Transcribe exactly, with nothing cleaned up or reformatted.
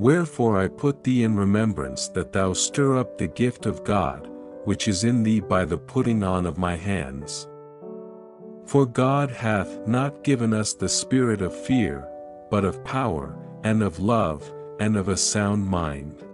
Wherefore I put thee in remembrance that thou stir up the gift of God, which is in thee by the putting on of my hands. For God hath not given us the spirit of fear, but of power, and of love, and of a sound mind.